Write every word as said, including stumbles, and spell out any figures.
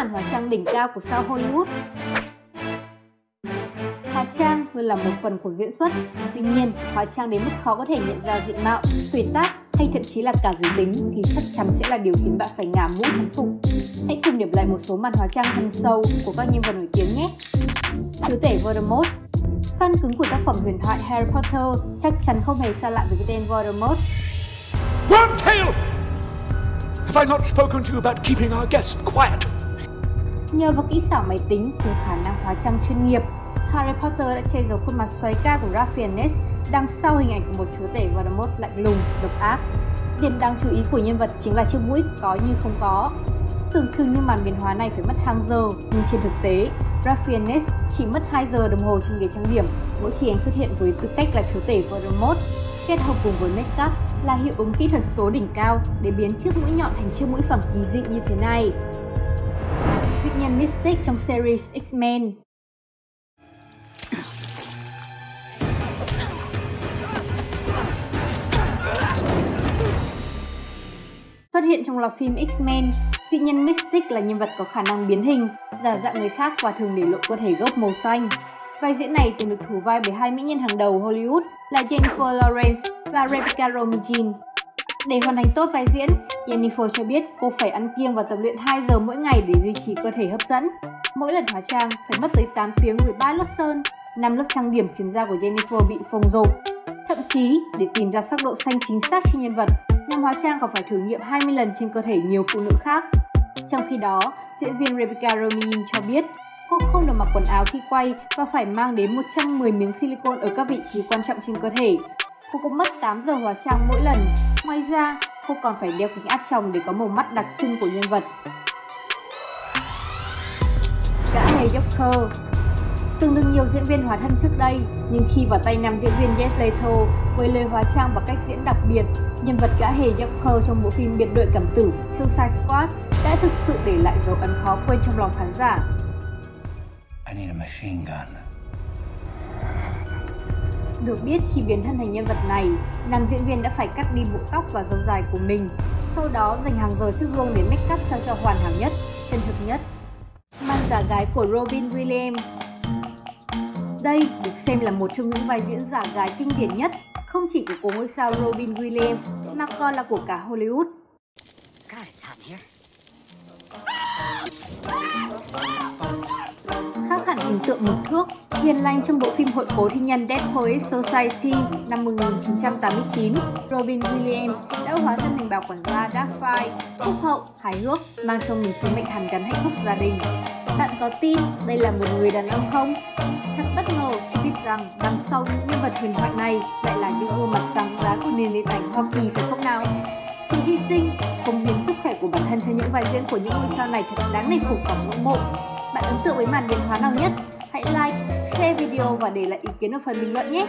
màn hóa trang đỉnh cao của sao Hollywood. Hóa trang luôn là một phần của diễn xuất, tuy nhiên hóa trang đến mức khó có thể nhận ra diện mạo, tuổi tác hay thậm chí là cả giới tính thì chắc chắn sẽ là điều khiến bạn phải ngả mũ thán phục. Hãy cùng điểm lại một số màn hóa trang thân sâu của các nhân vật nổi tiếng nhé. Chúa tể Voldemort. Fan cứng của tác phẩm huyền thoại Harry Potter chắc chắn không hề xa lạ với cái tên Voldemort. Wormtail! Have I not spoken to you about keeping our guests quiet? Nhờ vào kỹ xảo máy tính cùng khả năng hóa trang chuyên nghiệp, Harry Potter đã che giấu khuôn mặt xoáy ca của Rafianes đằng sau hình ảnh của một chúa tể Voldemort lạnh lùng, độc ác. Điểm đáng chú ý của nhân vật chính là chiếc mũi có như không có. Tưởng chừng như màn biến hóa này phải mất hàng giờ, nhưng trên thực tế, Rafianes chỉ mất hai giờ đồng hồ trên ghế trang điểm mỗi khi anh xuất hiện với tư cách là chúa tể Voldemort, kết hợp cùng với make-up là hiệu ứng kỹ thuật số đỉnh cao để biến chiếc mũi nhọn thành chiếc mũi phẳng kỳ dị như thế này. Vị nhân Mystic trong series X-Men. Xuất hiện trong loạt phim X-Men, dị nhân Mystic là nhân vật có khả năng biến hình, giả dạng người khác và thường để lộ cơ thể gốc màu xanh. Vai diễn này từng được thủ vai bởi hai mỹ nhân hàng đầu Hollywood là Jennifer Lawrence và Rebecca Romijn. Để hoàn thành tốt vai diễn, Jennifer cho biết cô phải ăn kiêng và tập luyện hai giờ mỗi ngày để duy trì cơ thể hấp dẫn. Mỗi lần hóa trang phải mất tới tám tiếng với ba lớp sơn, năm lớp trang điểm khiến da của Jennifer bị phồng rộp. Thậm chí, để tìm ra sắc độ xanh chính xác cho nhân vật, nam hóa trang còn phải thử nghiệm hai mươi lần trên cơ thể nhiều phụ nữ khác. Trong khi đó, diễn viên Rebecca Romijn cho biết cô không được mặc quần áo khi quay và phải mang đến một trăm mười miếng silicone ở các vị trí quan trọng trên cơ thể. Cô cũng mất tám giờ hóa trang mỗi lần. Ngoài ra, cô còn phải đeo kính áp tròng để có màu mắt đặc trưng của nhân vật. Gã hề Joker. Từng được nhiều diễn viên hóa thân trước đây, nhưng khi vào tay nam diễn viên Jared Leto với lời hóa trang và cách diễn đặc biệt, nhân vật gã hề Joker trong bộ phim biệt đội cảm tử Suicide Squad đã thực sự để lại dấu ấn khó quên trong lòng khán giả. I need a machine gun. Được biết khi biến thân thành nhân vật này, nam diễn viên đã phải cắt đi bộ tóc và râu dài của mình, sau đó dành hàng giờ trước gương để make up sao cho hoàn hảo nhất, chân thực nhất. Man giả gái của Robin Williams. Đây được xem là một trong những vai diễn giả gái kinh điển nhất, không chỉ của cô ngôi sao Robin Williams mà còn là của cả Hollywood. Khác hẳn hình tượng một thước hiền lành trong bộ phim hội cố thi nhân Dead Poets Society năm một nghìn chín trăm tám mươi chín, Robin Williams đã hóa thân thành bà quản gia Doubtfire, phúc hậu, hài hước, mang trong mình sứ mệnh hàn gắn hạnh phúc gia đình. Bạn có tin đây là một người đàn ông không? Thật bất ngờ khi biết rằng đằng sau những nhân vật huyền thoại này lại là những gương mặt sáng giá của nền điện ảnh Hoa Kỳ phải không nào? Sự hy sinh, cống hiến sức khỏe của bản thân cho những vai diễn của những ngôi sao này thật đáng nể phục và ngưỡng mộ. Bạn ấn tượng với màn biến hóa nào nhất? Hãy like, share video và để lại ý kiến ở phần bình luận nhé!